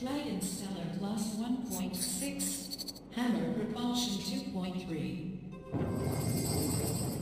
Clyden Stellar plus 1.6. Hammer propulsion 2.3.